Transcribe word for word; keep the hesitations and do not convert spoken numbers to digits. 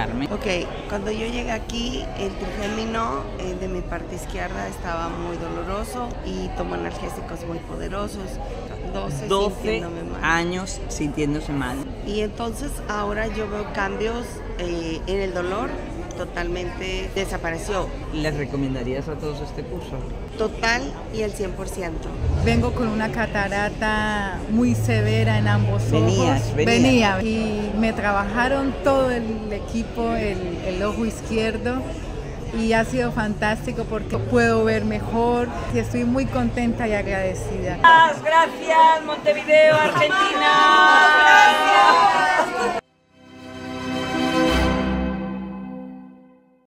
Carmen. Ok, cuando yo llegué aquí, el trigémino eh, de mi parte izquierda estaba muy doloroso y tomo analgésicos muy poderosos. doce, doce sintiéndome mal. años sintiéndose mal. Y entonces ahora yo veo cambios eh, en el dolor. Totalmente desapareció. ¿Les recomendarías a todos este curso? Total y al cien por ciento. Vengo con una catarata muy severa en ambos ojos. Venías, venía. venía. Y me trabajaron todo el equipo, el, el ojo izquierdo, y ha sido fantástico porque puedo ver mejor. Y estoy muy contenta y agradecida. Gracias, Montevideo, Argentina. Gracias.